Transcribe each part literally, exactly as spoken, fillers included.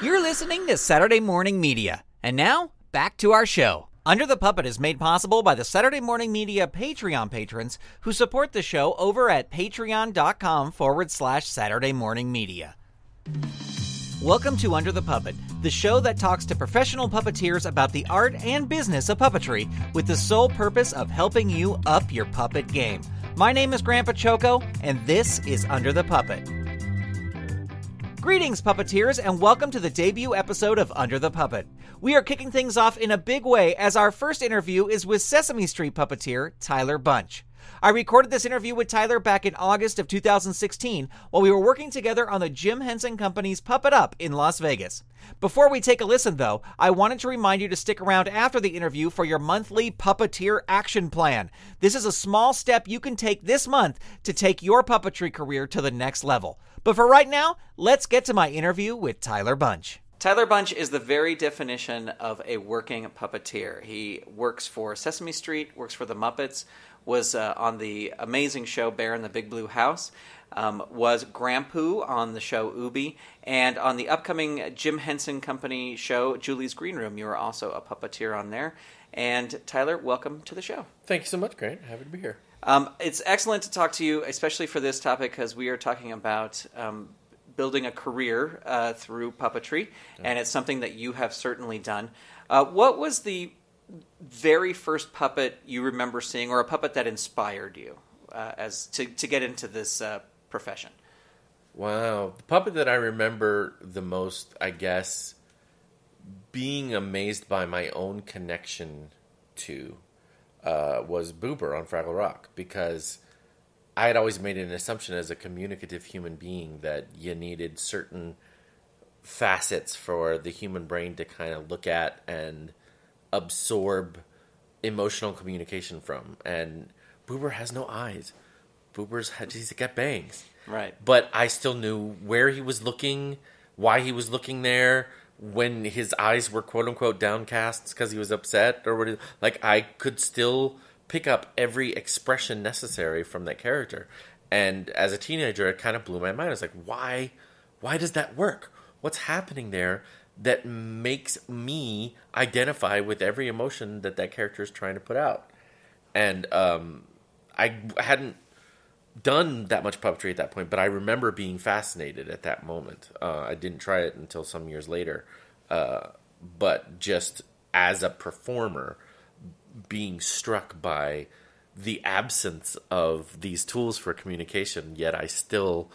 You're listening to Saturday Morning Media. And now, back to our show. Under the Puppet is made possible by the Saturday Morning Media Patreon patrons who support the show over at patreon.com forward slash Saturday Morning Media. Welcome to Under the Puppet, the show that talks to professional puppeteers about the art and business of puppetry with the sole purpose of helping you up your puppet game. My name is Grant Pachoco, and this is Under the Puppet. Greetings, puppeteers, and welcome to the debut episode of Under the Puppet. We are kicking things off in a big way, as our first interview is with Sesame Street puppeteer Tyler Bunch. I recorded this interview with Tyler back in August of two thousand sixteen while we were working together on the Jim Henson Company's Puppet Up in Las Vegas. Before we take a listen, though, I wanted to remind you to stick around after the interview for your monthly Puppeteer Action Plan. This is a small step you can take this month to take your puppetry career to the next level. But for right now, let's get to my interview with Tyler Bunch. Tyler Bunch is the very definition of a working puppeteer. He works for Sesame Street, works for the Muppets, was uh, on the amazing show Bear in the Big Blue House, um, was Grandpoo on the show Ubi, and on the upcoming Jim Henson Company show Julie's Green Room. You were also a puppeteer on there. And Tyler, welcome to the show. Thank you so much, Grant. Happy to be here. Um, it's excellent to talk to you, especially for this topic, because we are talking about Um, building a career uh, through puppetry, and it's something that you have certainly done. Uh, what was the very first puppet you remember seeing, or a puppet that inspired you uh, as to, to get into this uh, profession? Wow. The puppet that I remember the most, I guess, being amazed by my own connection to uh, was Boober on Fraggle Rock, because I had always made an assumption as a communicative human being that you needed certain facets for the human brain to kind of look at and absorb emotional communication from. And Boober has no eyes. Boober's he's got bangs. Right. But I still knew where he was looking, why he was looking there, when his eyes were quote unquote downcast because he was upset or whatever. Like, I could still pick up every expression necessary from that character. And as a teenager, it kind of blew my mind. I was like, why, why does that work? What's happening there that makes me identify with every emotion that that character is trying to put out? And um, I hadn't done that much puppetry at that point, but I remember being fascinated at that moment. Uh, I didn't try it until some years later. Uh, but just as a performer, being struck by the absence of these tools for communication, yet I still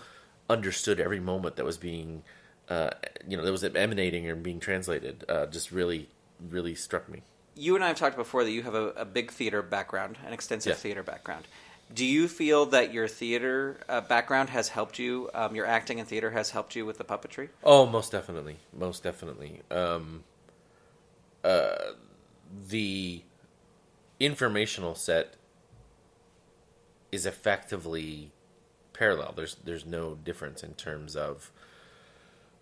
understood every moment that was being, uh, you know, that was emanating and being translated, uh, just really, really struck me. You and I have talked before that you have a, a big theater background, an extensive yeah. theater background. Do you feel that your theater uh, background has helped you, um, your acting and theater has helped you with the puppetry? Oh, most definitely. Most definitely. Um, uh, the informational set is effectively parallel. There's there's no difference in terms of.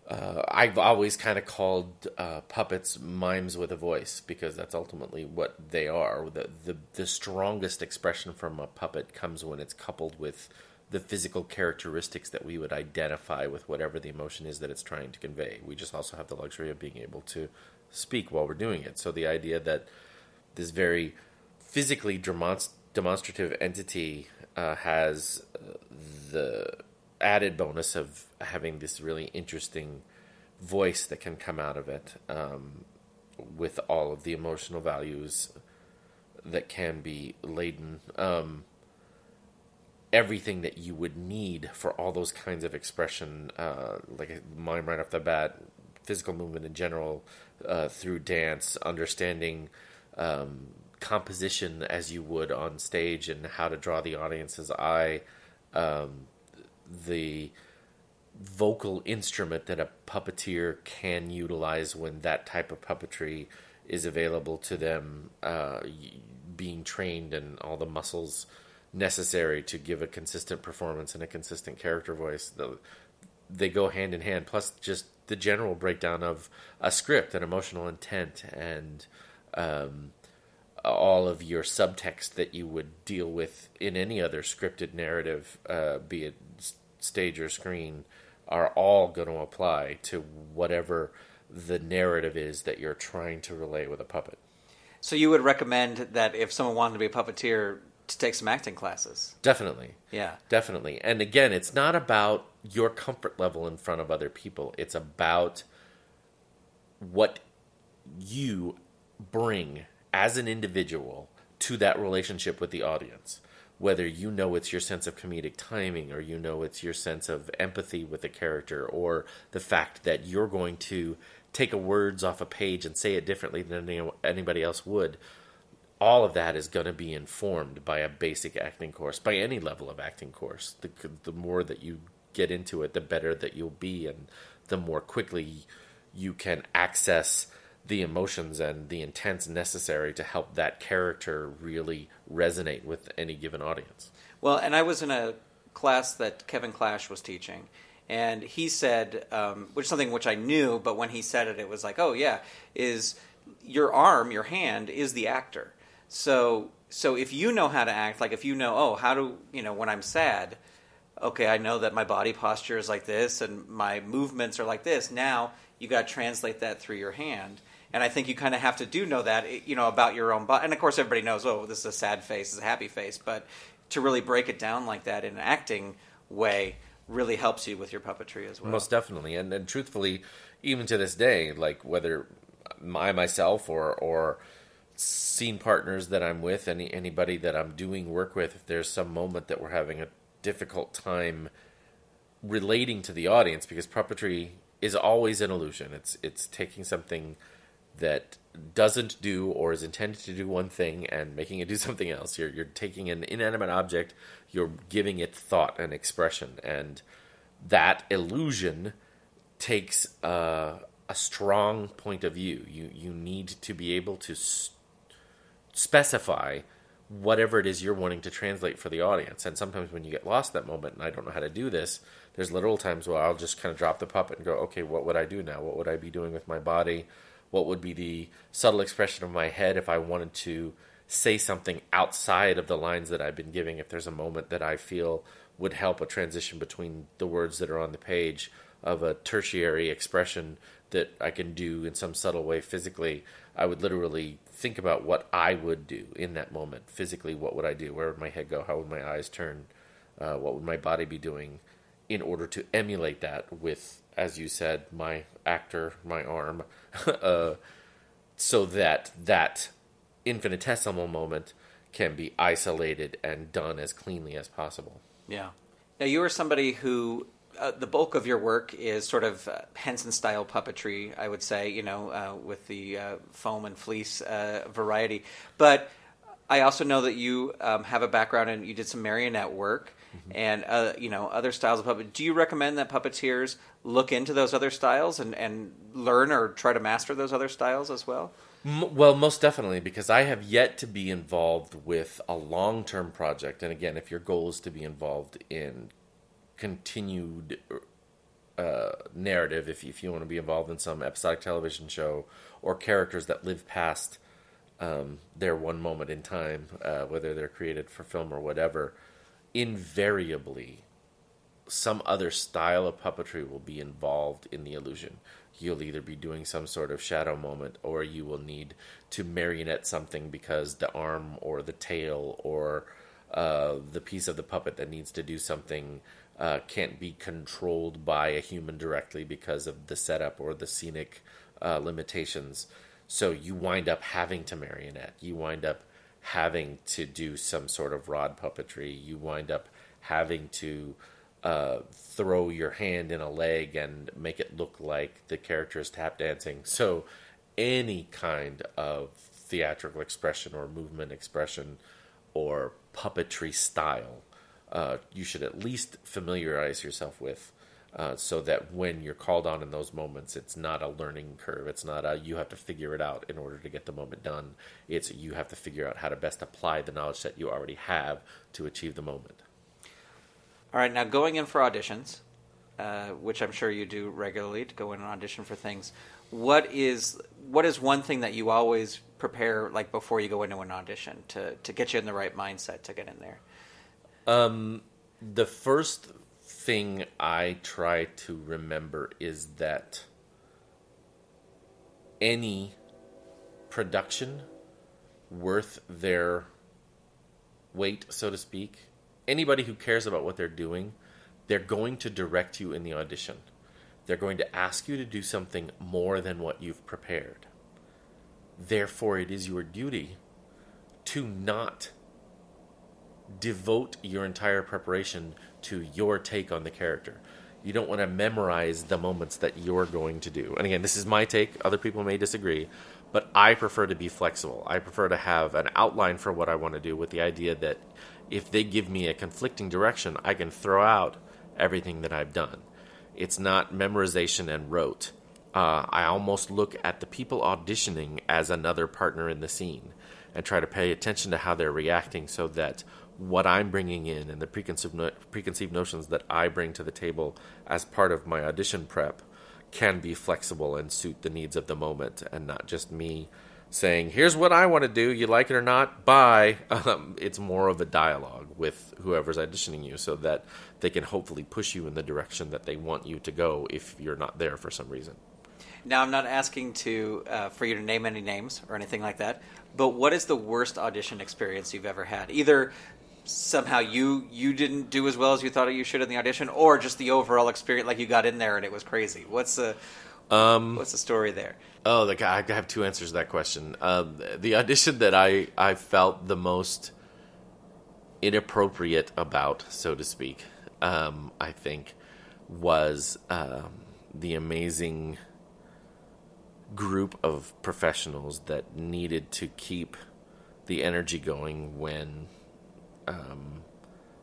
Uh, I've always kind of called uh, puppets mimes with a voice, because that's ultimately what they are. The, the the strongest expression from a puppet comes when it's coupled with the physical characteristics that we would identify with whatever the emotion is that it's trying to convey. We just also have the luxury of being able to speak while we're doing it. So the idea that this very physically demonst- demonstrative entity uh, has uh, the added bonus of having this really interesting voice that can come out of it, um, with all of the emotional values that can be laden. Um, everything that you would need for all those kinds of expression, uh, like mine right off the bat, physical movement in general, uh, through dance, understanding Um, composition as you would on stage and how to draw the audience's eye, um, the vocal instrument that a puppeteer can utilize when that type of puppetry is available to them, uh, being trained and all the muscles necessary to give a consistent performance and a consistent character voice. They go hand in hand, plus just the general breakdown of a script and emotional intent and Um, all of your subtext that you would deal with in any other scripted narrative, uh, be it stage or screen, are all going to apply to whatever the narrative is that you're trying to relay with a puppet. So you would recommend that if someone wanted to be a puppeteer, to take some acting classes? Definitely. Yeah. Definitely. And again, it's not about your comfort level in front of other people. It's about what you bring as an individual to that relationship with the audience. Whether you know it's your sense of comedic timing, or you know it's your sense of empathy with the character, or the fact that you're going to take a words off a page and say it differently than any, anybody else would, all of that is going to be informed by a basic acting course, by any level of acting course. The, the more that you get into it, the better that you'll be, and the more quickly you can access the emotions and the intents necessary to help that character really resonate with any given audience. Well, and I was in a class that Kevin Clash was teaching, and he said, um, which is something which I knew, but when he said it, it was like, oh yeah, is your arm, your hand is the actor. So, so if you know how to act, like if you know, oh, how do, you know, when I'm sad, okay, I know that my body posture is like this and my movements are like this. Now you got to translate that through your hand. And I think you kind of have to do know that, you know, about your own body. And, of course, everybody knows, oh, this is a sad face, this is a happy face. But to really break it down like that in an acting way really helps you with your puppetry as well. Most definitely. And, and truthfully, even to this day, like whether I myself or or scene partners that I'm with, any anybody that I'm doing work with, if there's some moment that we're having a difficult time relating to the audience, because puppetry is always an illusion. It's it's taking something that doesn't do or is intended to do one thing and making it do something else. You're you're taking an inanimate object, you're giving it thought and expression, and that illusion takes uh, a strong point of view. You you need to be able to s- specify whatever it is you're wanting to translate for the audience. And sometimes when you get lost in that moment, and I don't know how to do this, there's literal times where I'll just kind of drop the puppet and go, okay, what would I do now? What would I be doing with my body? What would be the subtle expression of my head if I wanted to say something outside of the lines that I've been giving? If there's a moment that I feel would help a transition between the words that are on the page of a tertiary expression that I can do in some subtle way physically, I would literally think about what I would do in that moment. Physically, what would I do? Where would my head go? How would my eyes turn? Uh, what would my body be doing in order to emulate that with, as you said, my actor, my arm, uh, so that that infinitesimal moment can be isolated and done as cleanly as possible. Yeah. Now, you are somebody who, uh, the bulk of your work is sort of uh, Henson-style puppetry, I would say, you know, uh, with the uh, foam and fleece uh, variety. But I also know that you um, have a background and you did some marionette work. Mm-hmm. And, uh, you know, other styles of puppet. Do you recommend that puppeteers look into those other styles and, and learn or try to master those other styles as well? M- well, most definitely, because I have yet to be involved with a long-term project. And again, if your goal is to be involved in continued uh, narrative, if, if you want to be involved in some episodic television show or characters that live past um, their one moment in time, uh, whether they're created for film or whatever, invariably some other style of puppetry will be involved in the illusion. You'll either be doing some sort of shadow moment, or you will need to marionette something because the arm or the tail or uh, the piece of the puppet that needs to do something uh, can't be controlled by a human directly because of the setup or the scenic uh, limitations. So you wind up having to marionette. You wind up having to do some sort of rod puppetry. You wind up having to uh, throw your hand in a leg and make it look like the character is tap dancing. So any kind of theatrical expression or movement expression or puppetry style, uh, you should at least familiarize yourself with, uh, so that when you're called on in those moments, it's not a learning curve. It's not a you have to figure it out in order to get the moment done. It's you have to figure out how to best apply the knowledge that you already have to achieve the moment. All right, now going in for auditions, uh, which I'm sure you do regularly, to go in and audition for things, what is what is one thing that you always prepare like before you go into an audition to, to get you in the right mindset to get in there? Um, the first thing I try to remember is that any production worth their weight, so to speak, anybody who cares about what they're doing, they're going to direct you in the audition. They're going to ask you to do something more than what you've prepared. Therefore, it is your duty to not devote your entire preparation to your take on the character. You don't want to memorize the moments that you're going to do. And again, this is my take. Other people may disagree. But I prefer to be flexible. I prefer to have an outline for what I want to do, with the idea that if they give me a conflicting direction, I can throw out everything that I've done. It's not memorization and rote. Uh, I almost look at the people auditioning as another partner in the scene and try to pay attention to how they're reacting, so that what I'm bringing in and the preconceived, no- preconceived notions that I bring to the table as part of my audition prep can be flexible and suit the needs of the moment, and not just me saying, here's what I want to do, you like it or not, bye. Um, it's more of a dialogue with whoever's auditioning you, so that they can hopefully push you in the direction that they want you to go if you're not there for some reason. Now, I'm not asking to uh, for you to name any names or anything like that, but what is the worst audition experience you've ever had? Either somehow you you didn't do as well as you thought you should in the audition, or just the overall experience, like you got in there and it was crazy. What's the um, what's the story there? Oh, the, I have two answers to that question. Uh, the audition that I, I felt the most inappropriate about, so to speak, um, I think, was um, the amazing group of professionals that needed to keep the energy going when um,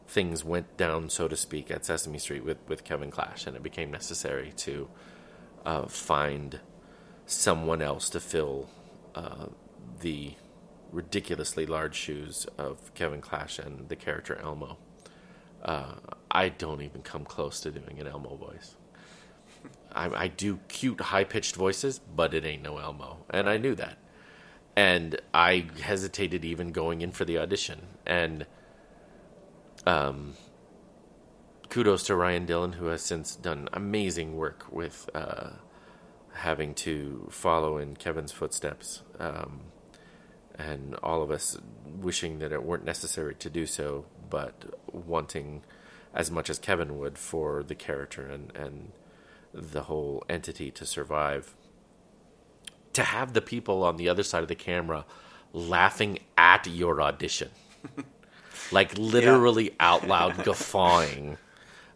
things went down, so to speak, at Sesame Street with, with Kevin Clash, and it became necessary to uh, find someone else to fill uh, the ridiculously large shoes of Kevin Clash and the character Elmo. Uh, I don't even come close to doing an Elmo voice. I, I do cute, high-pitched voices, but it ain't no Elmo, and I knew that. And I hesitated even going in for the audition. And um, kudos to Ryan Dillon, who has since done amazing work with uh, having to follow in Kevin's footsteps, um, and all of us wishing that it weren't necessary to do so, but wanting as much as Kevin would for the character and and the whole entity to survive. To have the people on the other side of the camera laughing at your audition, like literally yeah. out loud guffawing.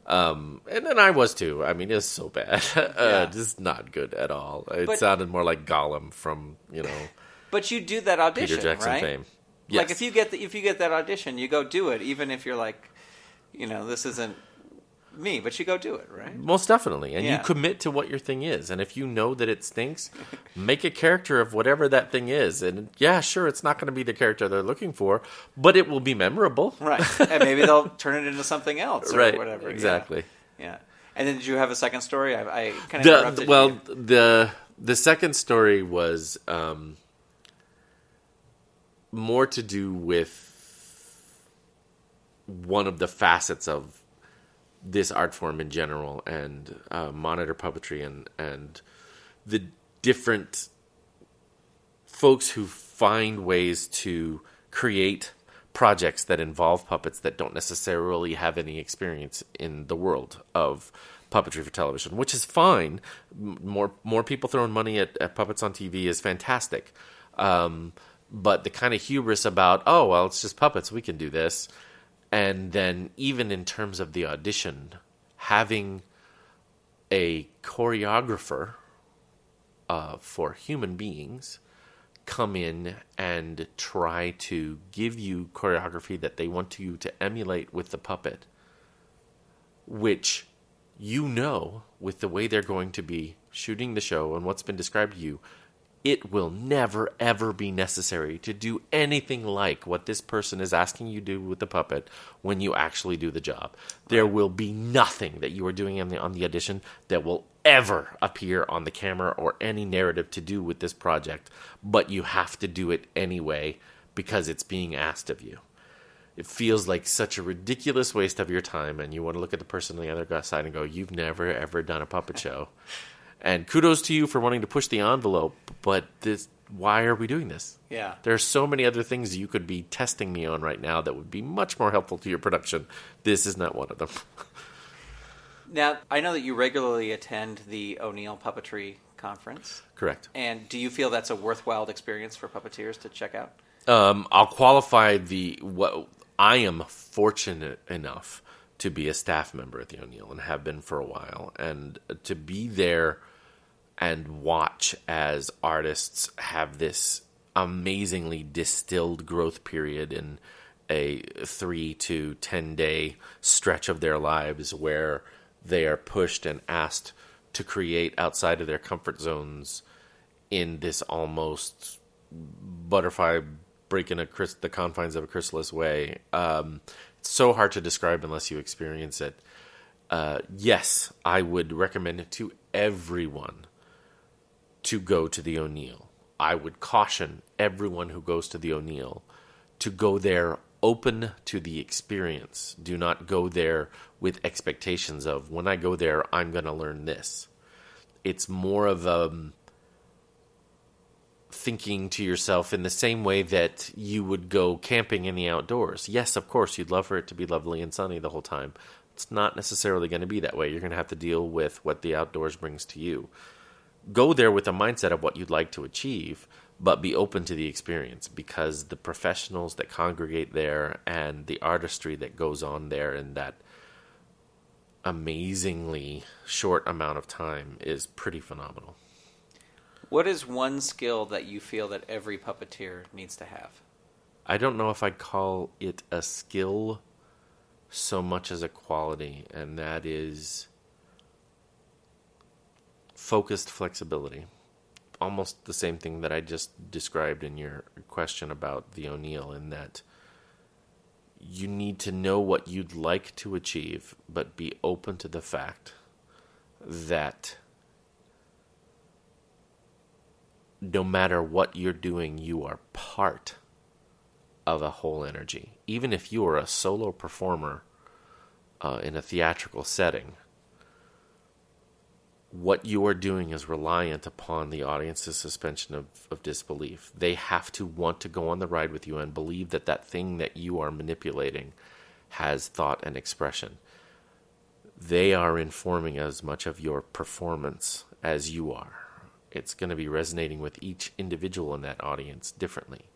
Um, and then I was too. I mean, it's so bad. uh, yeah. Just not good at all. It but, sounded more like Gollum from, you know, but you do that audition, Peter Jackson right? fame. Yes. Like if you get the, if you get that audition, you go do it, even if you're like, you know, this isn't me, but you go do it, right? Most definitely. And yeah. you commit to what your thing is. And if you know that it stinks, make a character of whatever that thing is. And yeah, sure, it's not going to be the character they're looking for, but it will be memorable. Right. And maybe they'll turn it into something else or right. whatever. Exactly. Yeah. yeah. And then did you have a second story? I, I kind of interrupted well, you. Well, the, the second story was um, more to do with one of the facets of this art form in general, and uh, monitor puppetry, and and the different folks who find ways to create projects that involve puppets that don't necessarily have any experience in the world of puppetry for television, which is fine. More more people throwing money at, at puppets on T V is fantastic. Um, but the kind of hubris about, oh, well, it's just puppets, we can do this. And then even in terms of the audition, having a choreographer uh, for human beings come in and try to give you choreography that they want you to emulate with the puppet, which you know with the way they're going to be shooting the show and what's been described to you, it will never, ever be necessary to do anything like what this person is asking you to do with the puppet when you actually do the job. There will be nothing that you are doing on the, on the audition that will ever appear on the camera or any narrative to do with this project, but you have to do it anyway because it's being asked of you. It feels like such a ridiculous waste of your time, and you want to look at the person on the other side and go, you've never, ever done a puppet show. And kudos to you for wanting to push the envelope, But this, why are we doing this? Yeah. There are so many other things you could be testing me on right now that would be much more helpful to your production. This is not one of them. Now, I know that you regularly attend the O'Neill Puppetry Conference. Correct. And do you feel that's a worthwhile experience for puppeteers to check out? Um, I'll qualify the... what I am fortunate enough to be a staff member at the O'Neill and have been for a while. And to be there and watch as artists have this amazingly distilled growth period in a three to ten day stretch of their lives where they are pushed and asked to create outside of their comfort zones in this almost butterfly breaking a chrysalis, the confines of a chrysalis way. Um, it's so hard to describe unless you experience it. Uh, yes, I would recommend it to everyone to go to the O'Neill. I would caution everyone who goes to the O'Neill to go there open to the experience. Do not go there with expectations of, when I go there, I'm going to learn this. It's more of um, thinking to yourself in the same way that you would go camping in the outdoors. Yes, of course, you'd love for it to be lovely and sunny the whole time. It's not necessarily going to be that way. You're going to have to deal with what the outdoors brings to you. Go there with a mindset of what you'd like to achieve, but be open to the experience, because the professionals that congregate there and the artistry that goes on there in that amazingly short amount of time is pretty phenomenal. What is one skill that you feel that every puppeteer needs to have? I don't know if I'd call it a skill so much as a quality, and that is focused flexibility. Almost the same thing that I just described in your question about the O'Neill, in that you need to know what you'd like to achieve, but be open to the fact that no matter what you're doing, you are part of a whole energy. Even if you are a solo performer uh, in a theatrical setting, what you are doing is reliant upon the audience's suspension of, of disbelief. They have to want to go on the ride with you and believe that that thing that you are manipulating has thought and expression. They are informing as much of your performance as you are. It's going to be resonating with each individual in that audience differently.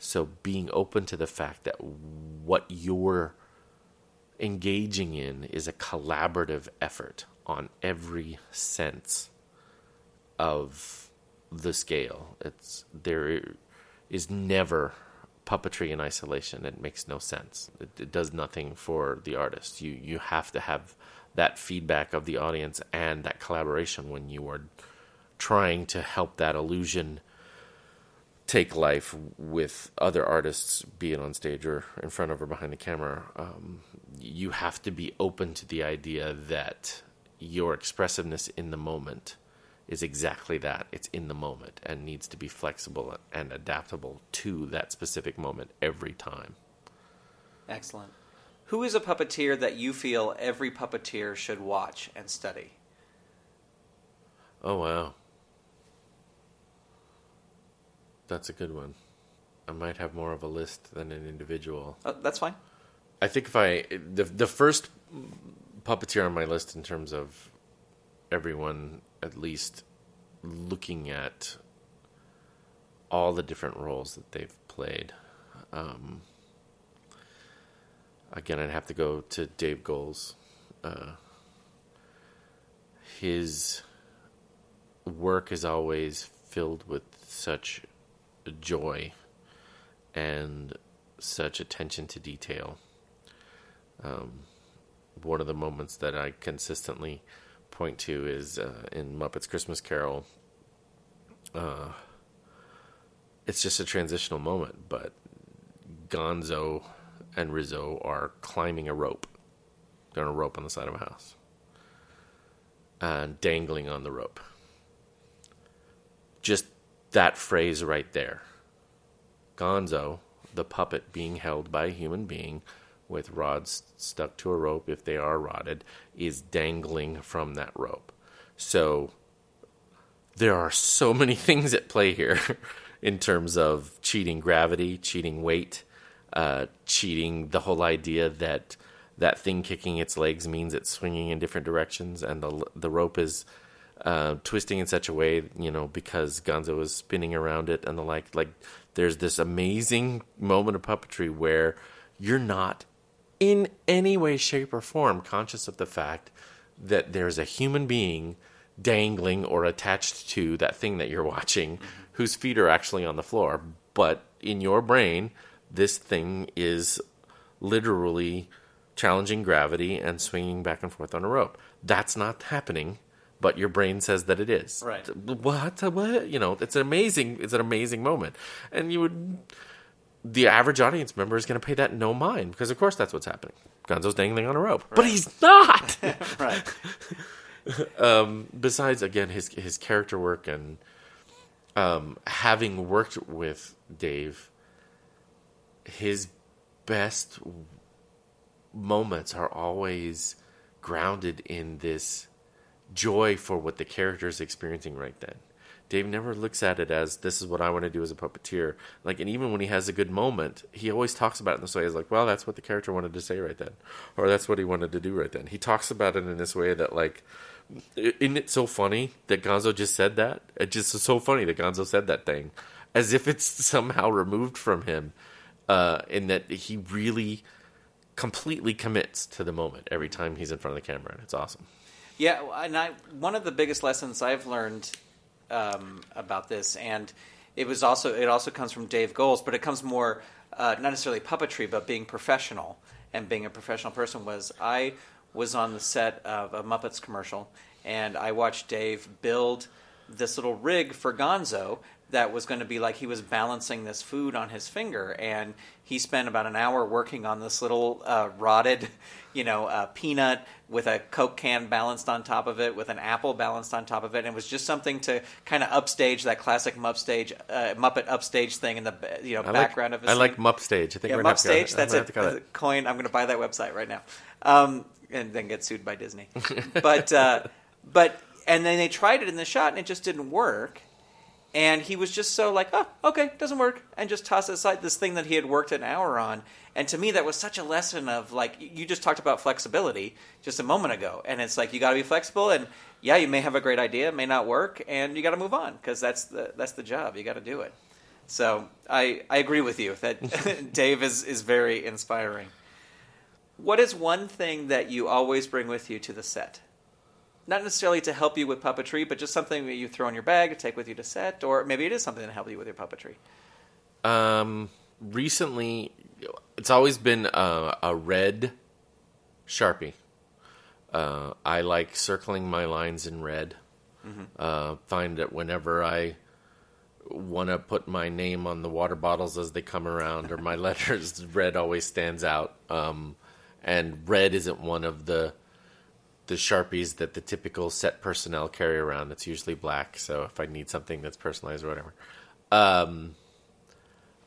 So being open to the fact that what you're engaging in is a collaborative effort on every sense of the scale. It's, there is never puppetry in isolation. It makes no sense. It, it does nothing for the artist. You you have to have that feedback of the audience and that collaboration when you are trying to help that illusion take life with other artists, be it on stage or in front of or behind the camera. Um, you have to be open to the idea that your expressiveness in the moment is exactly that. It's in the moment and needs to be flexible and adaptable to that specific moment every time. Excellent. Who is a puppeteer that you feel every puppeteer should watch and study? Oh, wow. That's a good one. I might have more of a list than an individual. Oh, that's fine. I think if I... The, the first... puppeteer on my list in terms of everyone at least looking at all the different roles that they've played. Um, again, I'd have to go to Dave Goles. Uh, his work is always filled with such joy and such attention to detail. Um, One of the moments that I consistently point to is uh, in Muppet's Christmas Carol. Uh, it's just a transitional moment, but Gonzo and Rizzo are climbing a rope. They're on a rope on the side of a house. And dangling on the rope. Just that phrase right there. Gonzo, the puppet being held by a human being, with rods stuck to a rope, if they are rodded, is dangling from that rope. So there are so many things at play here in terms of cheating gravity, cheating weight, uh, cheating the whole idea that that thing kicking its legs means it's swinging in different directions, and the the rope is uh, twisting in such a way, you know, because Gonzo is spinning around it and the like. Like, there's this amazing moment of puppetry where you're not in any way, shape, or form conscious of the fact that there's a human being dangling or attached to that thing that you're watching, whose feet are actually on the floor. But in your brain, this thing is literally challenging gravity and swinging back and forth on a rope. That's not happening, but your brain says that it is. Right. What? What? You know, it's amazing. It's an amazing moment. And you would, the average audience member is going to pay that no mind, because of course that's what's happening. Gonzo's dangling on a rope, right. But he's not. Right. Um, besides, again, his his character work and um, having worked with Dave, his best moments are always grounded in this joy for what the character is experiencing right then. Dave never looks at it as, this is what I want to do as a puppeteer. Like, and even when he has a good moment, he always talks about it in this way. He's like, well, that's what the character wanted to say right then. Or that's what he wanted to do right then. He talks about it in this way that, like, isn't it so funny that Gonzo just said that? It's just so funny that Gonzo said that thing. As if it's somehow removed from him. Uh, in that he really completely commits to the moment every time he's in front of the camera. And it's awesome. Yeah, and I, one of the biggest lessons I've learned... Um, about this, and it was also it also comes from Dave Goles, but it comes more uh, not necessarily puppetry, but being professional and being a professional person. Was I was on the set of a Muppets commercial, and I watched Dave build this little rig for Gonzo that was going to be like he was balancing this food on his finger, and he spent about an hour working on this little uh, rotted, you know, uh, peanut with a Coke can balanced on top of it, with an apple balanced on top of it, and it was just something to kind of upstage that classic Muppstage, uh, Muppet upstage thing in the you know I background like, of his. I scene. Like Muppstage. I think yeah, we're Muppstage. That's it. That. Coin. I'm going to buy that website right now, um, and then get sued by Disney. But uh, but and then they tried it in the shot, and it just didn't work. And he was just so like, oh, okay, doesn't work, and just tossed aside this thing that he had worked an hour on. And to me, that was such a lesson of, like, you just talked about flexibility just a moment ago. And it's like, you got to be flexible, and yeah, you may have a great idea, it may not work, and you got to move on, because that's the that's the job. You got to do it. So I, I agree with you that Dave is, is very inspiring. What is one thing that you always bring with you to the set? Not necessarily to help you with puppetry, but just something that you throw in your bag to take with you to set, or maybe it is something to help you with your puppetry. Um, recently, it's always been a, a red Sharpie. Uh, I like circling my lines in red. Mm-hmm. Uh, find that whenever I want to put my name on the water bottles as they come around, or my letters, red always stands out. Um, and red isn't one of the... the Sharpies that the typical set personnel carry around. That's usually black. So if I need something that's personalized or whatever, um,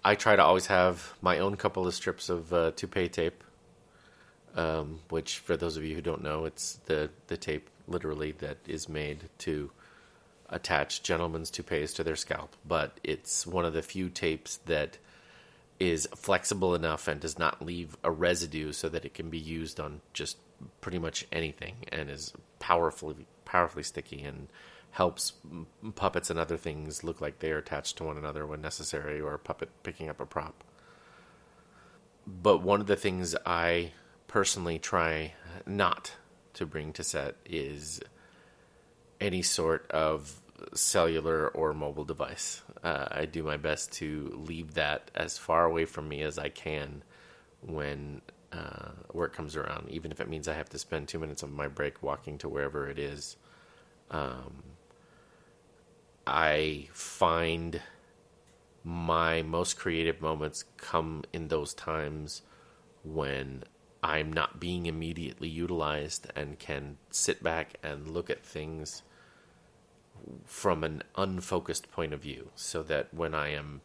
I try to always have my own couple of strips of uh, toupee tape, um, which for those of you who don't know, it's the, the tape literally that is made to attach gentlemen's toupees to their scalp. But it's one of the few tapes that is flexible enough and does not leave a residue so that it can be used on just pretty much anything, and is powerfully powerfully sticky and helps puppets and other things look like they are attached to one another when necessary, or a puppet picking up a prop. But one of the things I personally try not to bring to set is any sort of cellular or mobile device. Uh, I do my best to leave that as far away from me as I can when Uh, work comes around, even if it means I have to spend two minutes of my break walking to wherever it is. Um, I find my most creative moments come in those times when I'm not being immediately utilized and can sit back and look at things from an unfocused point of view, so that when I am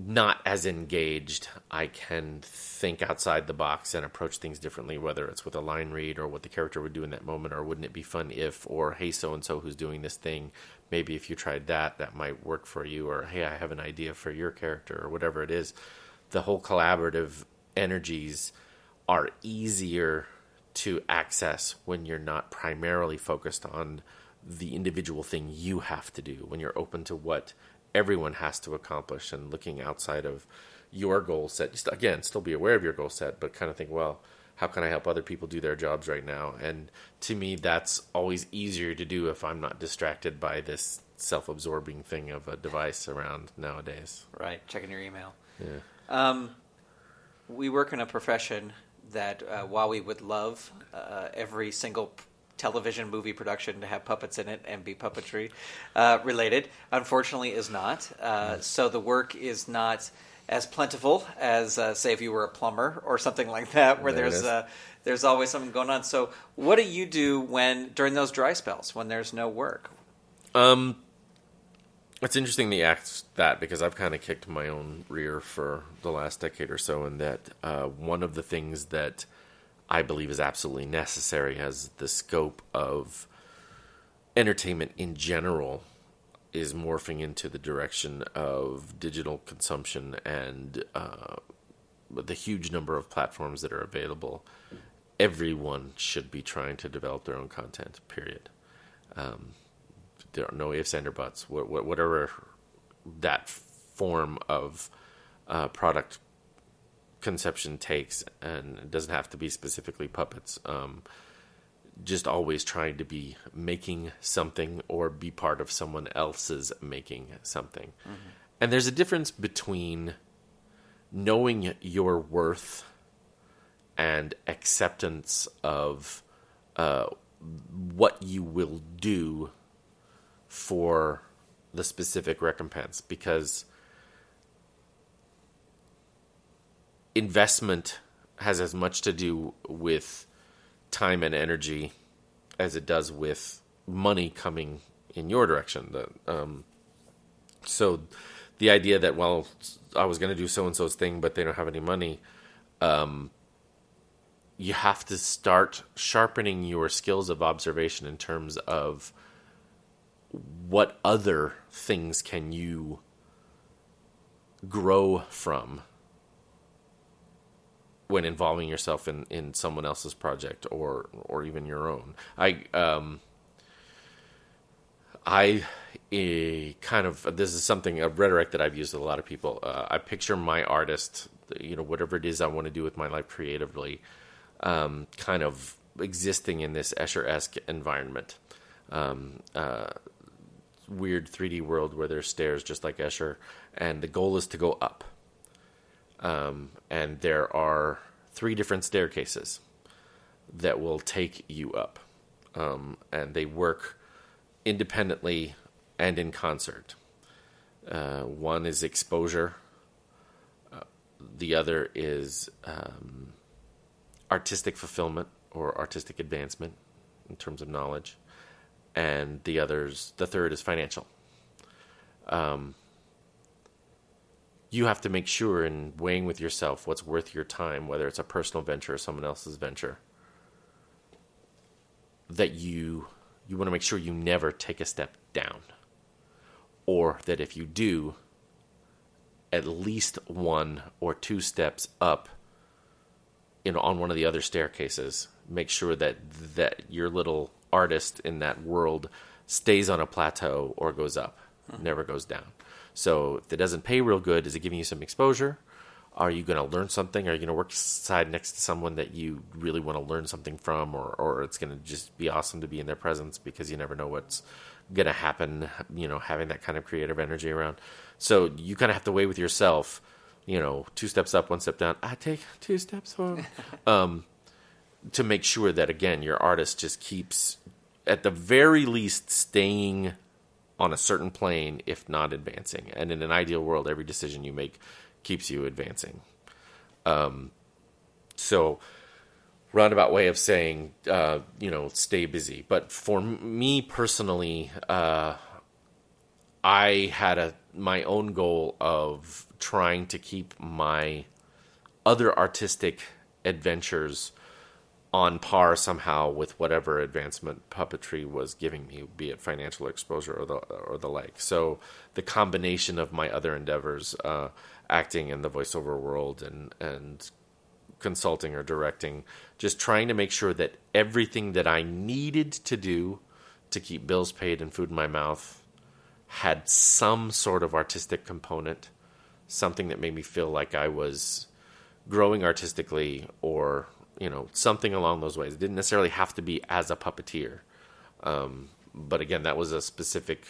not as engaged. I can think outside the box and approach things differently, whether it's with a line read or what the character would do in that moment, or wouldn't it be fun if, or hey, so-and-so who's doing this thing, maybe if you tried that, that might work for you, or hey, I have an idea for your character, or whatever it is. The whole collaborative energies are easier to access when you're not primarily focused on the individual thing you have to do, when you're open to what everyone has to accomplish and looking outside of your goal set. Again, still be aware of your goal set, but kind of think, well, how can I help other people do their jobs right now? And to me, that's always easier to do if I'm not distracted by this self-absorbing thing of a device around nowadays. Right. Checking your email. Yeah. Um, we work in a profession that uh, while we would love uh, every single television movie production to have puppets in it and be puppetry uh, related, unfortunately is not. Uh, so the work is not as plentiful as, uh, say, if you were a plumber or something like that, where there there's uh, there's always something going on. So what do you do when during those dry spells when there's no work? Um, it's interesting that you asked that, because I've kind of kicked my own rear for the last decade or so, in that uh, one of the things that I believe is absolutely necessary as the scope of entertainment in general is morphing into the direction of digital consumption and uh, the huge number of platforms that are available. Everyone should be trying to develop their own content, period. Um, there are no ifs, ands, or buts. Whatever that form of uh, product conception takes, and it doesn't have to be specifically puppets, um, just always trying to be making something or be part of someone else's making something. Mm-hmm. And there's a difference between knowing your worth and acceptance of uh, what you will do for the specific recompense, because investment has as much to do with time and energy as it does with money coming in your direction. Um, so the idea that, well, I was going to do so-and-so's thing, but they don't have any money. Um, you have to start sharpening your skills of observation in terms of what other things can you grow from when involving yourself in, in someone else's project or, or even your own. I, um, I, I kind of, this is something, a rhetoric that I've used with a lot of people. Uh, I picture my artist, you know, whatever it is I want to do with my life creatively, um, kind of existing in this Escher-esque environment. Um, uh, weird three D world where there's stairs just like Escher, and the goal is to go up. Um, and there are three different staircases that will take you up. Um, and they work independently and in concert. Uh, one is exposure. Uh, the other is um, artistic fulfillment or artistic advancement in terms of knowledge. And the others, the third is financial. Um You have to make sure in weighing with yourself what's worth your time, whether it's a personal venture or someone else's venture, that you you want to make sure you never take a step down, or that if you do, at least one or two steps up in on one of the other staircases, make sure that that your little artist in that world stays on a plateau or goes up, mm-hmm. never goes down. So if it doesn't pay real good, is it giving you some exposure? Are you going to learn something? Are you going to work side next to someone that you really want to learn something from? Or, or it's going to just be awesome to be in their presence, because you never know what's going to happen, you know, having that kind of creative energy around. So you kind of have to weigh with yourself, you know, two steps up, one step down. I take two steps forward. um, to make sure that, again, your artist just keeps, at the very least, staying on a certain plane, if not advancing. And in an ideal world, every decision you make keeps you advancing. Um, so roundabout way of saying, uh, you know, stay busy. But for me personally, uh, I had a my own goal of trying to keep my other artistic adventures on par somehow with whatever advancement puppetry was giving me, be it financial exposure or the or the like. So the combination of my other endeavors, uh, acting in the voiceover world and and consulting or directing, just trying to make sure that everything that I needed to do to keep bills paid and food in my mouth had some sort of artistic component, something that made me feel like I was growing artistically or, you know, something along those ways. It didn't necessarily have to be as a puppeteer. Um, but again, that was a specific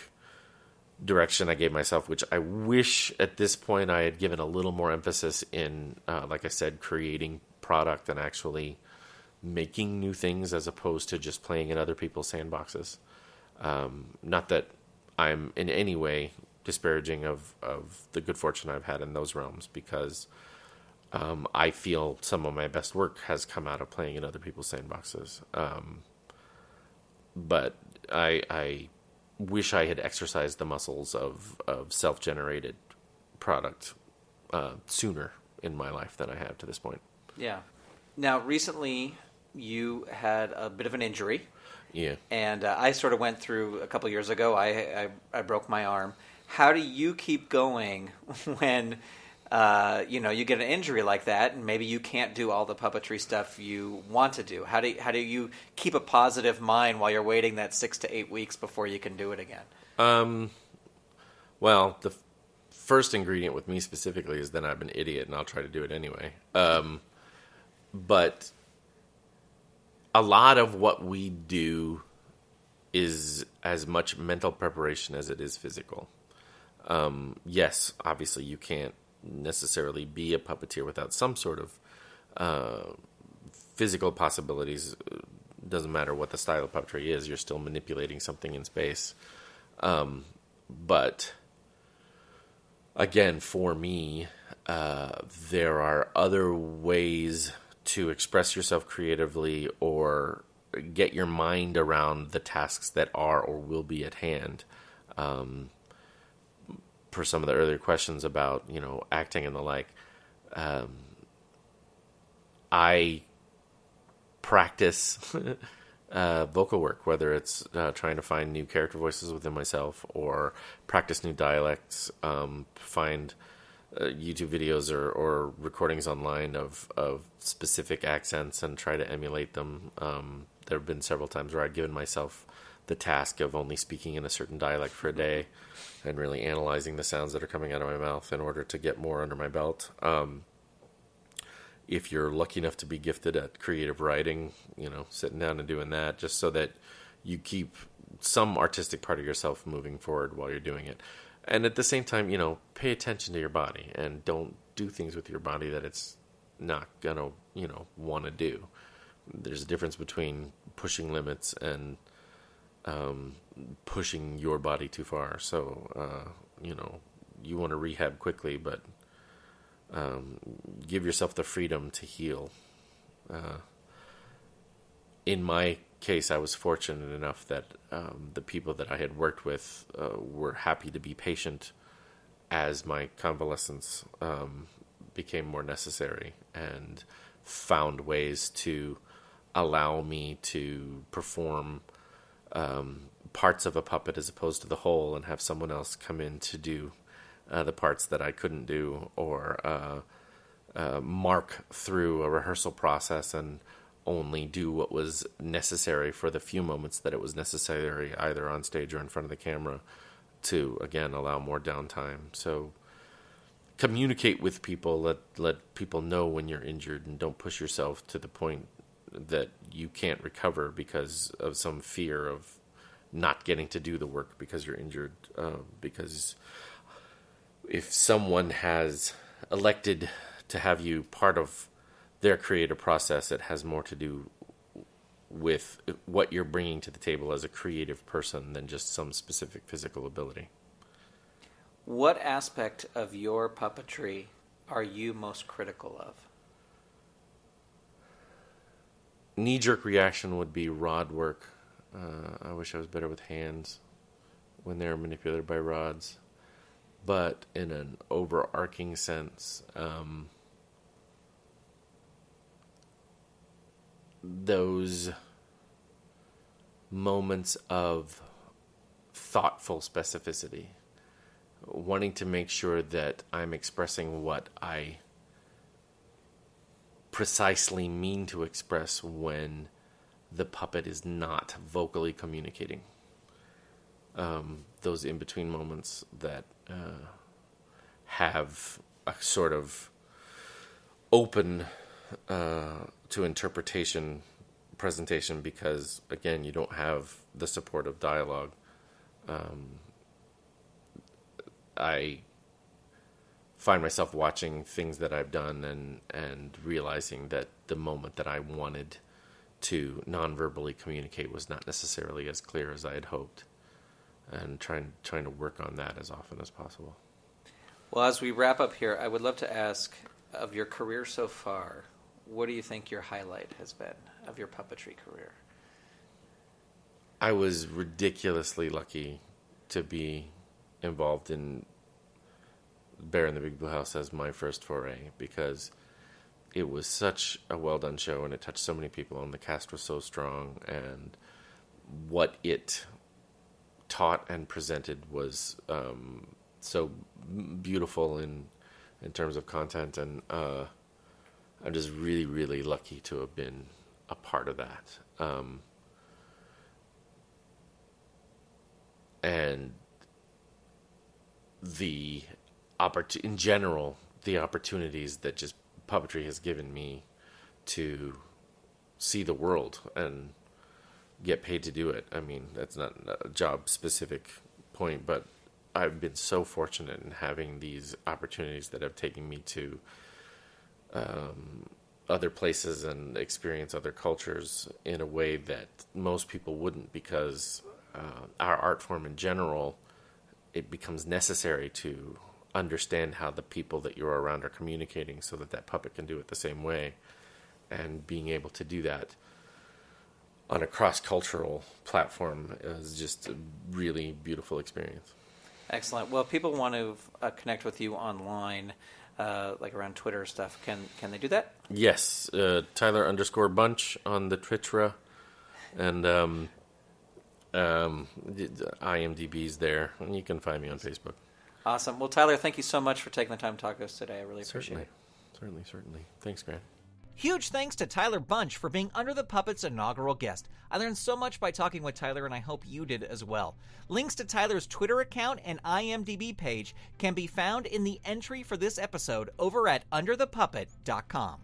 direction I gave myself, which I wish at this point I had given a little more emphasis in, uh, like I said, creating product and actually making new things as opposed to just playing in other people's sandboxes. Um, not that I'm in any way disparaging of, of the good fortune I've had in those realms, because Um, I feel some of my best work has come out of playing in other people's sandboxes. Um, but I, I wish I had exercised the muscles of, of self-generated product uh, sooner in my life than I have to this point. Yeah. Now, recently you had a bit of an injury. Yeah. And uh, I sort of went through a couple years ago. I, I I broke my arm. How do you keep going when... Uh, you know, you get an injury like that, and maybe you can't do all the puppetry stuff you want to do. How do you, how do you keep a positive mind while you're waiting that six to eight weeks before you can do it again? Um, well, the f- first ingredient with me specifically is that I'm an idiot, and I'll try to do it anyway. Um, but a lot of what we do is as much mental preparation as it is physical. Um, yes, obviously you can't necessarily be a puppeteer without some sort of uh, physical possibilities. Doesn't matter what the style of puppetry is, you're still manipulating something in space. Um, but again, for me, uh, there are other ways to express yourself creatively or get your mind around the tasks that are or will be at hand. Um, for some of the earlier questions about, you know, acting and the like, um, I practice uh, vocal work, whether it's uh, trying to find new character voices within myself or practice new dialects, um, find uh, YouTube videos or, or recordings online of, of specific accents and try to emulate them. Um, there have been several times where I've given myself the task of only speaking in a certain dialect for a day and really analyzing the sounds that are coming out of my mouth in order to get more under my belt. Um, if you're lucky enough to be gifted at creative writing, you know, sitting down and doing that just so that you keep some artistic part of yourself moving forward while you're doing it. And at the same time, you know, pay attention to your body and don't do things with your body that it's not gonna, you know, want to do. There's a difference between pushing limits and, um, pushing your body too far. So, uh, you know, you want to rehab quickly, but, um, give yourself the freedom to heal. Uh, in my case, I was fortunate enough that, um, the people that I had worked with, uh, were happy to be patient as my convalescence, um, became more necessary and found ways to allow me to perform, um, parts of a puppet as opposed to the whole, and have someone else come in to do uh, the parts that I couldn't do, or uh, uh, mark through a rehearsal process and only do what was necessary for the few moments that it was necessary, either on stage or in front of the camera, to again allow more downtime. So communicate with people, let let people know when you're injured, and don't push yourself to the point that you can't recover because of some fear of not getting to do the work because you're injured. Um, because if someone has elected to have you part of their creative process, it has more to do with what you're bringing to the table as a creative person than just some specific physical ability. What aspect of your puppetry are you most critical of? Knee-jerk reaction would be rod work. Uh, I wish I was better with hands when they're manipulated by rods. but in an overarching sense, um, those moments of thoughtful specificity, wanting to make sure that I'm expressing what I precisely mean to express when the puppet is not vocally communicating. Um, those in-between moments that uh, have a sort of open uh, to interpretation presentation because, again, you don't have the support of dialogue. Um, I find myself watching things that I've done and, and realizing that the moment that I wanted to non-verbally communicate was not necessarily as clear as I had hoped, and trying trying to work on that as often as possible. Well, as we wrap up here, I would love to ask, of your career so far, what do you think your highlight has been of your puppetry career? I was ridiculously lucky to be involved in Bear in the Big Blue House as my first foray, because it was such a well-done show, and it touched so many people, and the cast was so strong, and what it taught and presented was um, so beautiful in in terms of content, and uh, I'm just really, really lucky to have been a part of that. Um, and the oppor- in general, the opportunities that just puppetry has given me to see the world and get paid to do it. I mean, that's not a job specific point, but I've been so fortunate in having these opportunities that have taken me to um, other places and experience other cultures in a way that most people wouldn't, because uh, our art form in general, it becomes necessary to understand how the people that you're around are communicating so that that puppet can do it the same way. And being able to do that on a cross-cultural platform is just a really beautiful experience. Excellent. Well, people want to uh, connect with you online, uh, like around Twitter stuff. Can can they do that? Yes. Uh, Tyler underscore Bunch on the Twitra. And um, um, IMDb's there. And you can find me on Facebook. Awesome. Well, Tyler, thank you so much for taking the time to talk to us today. I really appreciate certainly. it. Certainly, certainly. Thanks, Grant. Huge thanks to Tyler Bunch for being Under the Puppet's inaugural guest. I learned so much by talking with Tyler, and I hope you did as well. Links to Tyler's Twitter account and IMDb page can be found in the entry for this episode over at under the puppet dot com.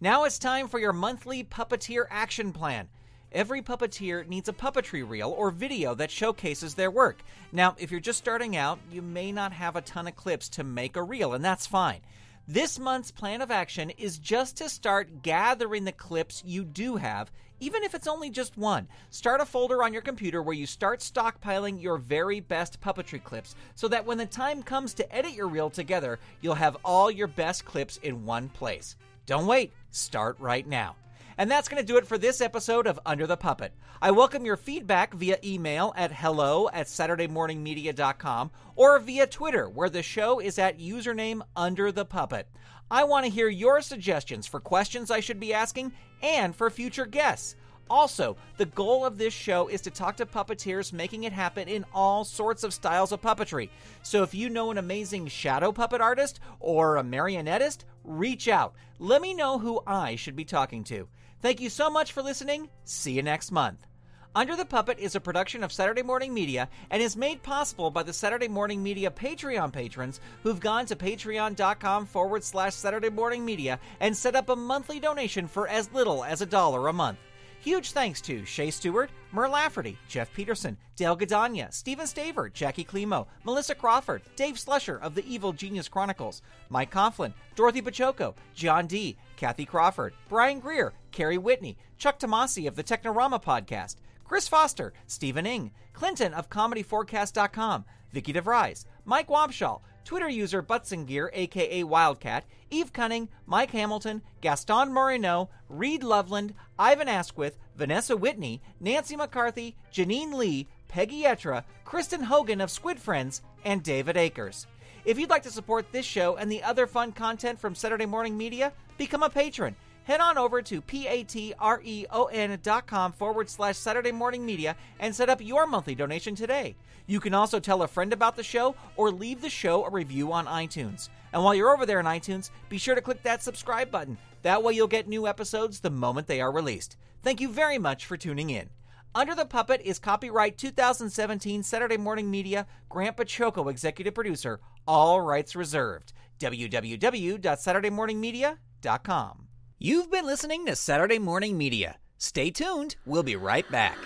Now it's time for your monthly Puppeteer Action Plan. Every puppeteer needs a puppetry reel or video that showcases their work. Now, if you're just starting out, you may not have a ton of clips to make a reel, and that's fine. This month's plan of action is just to start gathering the clips you do have, even if it's only just one. Start a folder on your computer where you start stockpiling your very best puppetry clips so that when the time comes to edit your reel together, you'll have all your best clips in one place. Don't wait. Start right now. And that's going to do it for this episode of Under the Puppet. I welcome your feedback via email at hello at saturday morning media dot com or via Twitter, where the show is at username Under the Puppet. I want to hear your suggestions for questions I should be asking and for future guests. Also, the goal of this show is to talk to puppeteers making it happen in all sorts of styles of puppetry. So if you know an amazing shadow puppet artist or a marionettist, reach out. Let me know who I should be talking to. Thank you so much for listening. See you next month. Under the Puppet is a production of Saturday Morning Media and is made possible by the Saturday Morning Media Patreon patrons who've gone to patreon.com forward slash Saturday Morning Media and set up a monthly donation for as little as a dollar a month. Huge thanks to Shea Stewart, Mer Lafferty, Jeff Peterson, Dale Gadania, Stephen Staver, Jackie Climo, Melissa Crawford, Dave Slusher of the Evil Genius Chronicles, Mike Coughlin, Dorothy Pachoco, John D., Kathy Crawford, Brian Greer, Carrie Whitney, Chuck Tomasi of the Technorama Podcast, Chris Foster, Stephen Ng, Clinton of Comedy Forecast dot com, Vicky DeVries, Mike Wabshaw, Twitter user Butzingear, a k a. Wildcat, Eve Cunning, Mike Hamilton, Gaston Moreno, Reed Loveland, Ivan Asquith, Vanessa Whitney, Nancy McCarthy, Janine Lee, Peggy Etra, Kristen Hogan of Squid Friends, and David Akers. If you'd like to support this show and the other fun content from Saturday Morning Media, become a patron. Head on over to patreon.com forward slash Saturday Morning Media and set up your monthly donation today. You can also tell a friend about the show or leave the show a review on iTunes. And while you're over there on iTunes, be sure to click that subscribe button. That way you'll get new episodes the moment they are released. Thank you very much for tuning in. Under the Puppet is copyright two thousand seventeen Saturday Morning Media, Grant Pachoco, executive producer, all rights reserved. w w w dot saturday morning media dot com. You've been listening to Saturday Morning Media. Stay tuned. We'll be right back.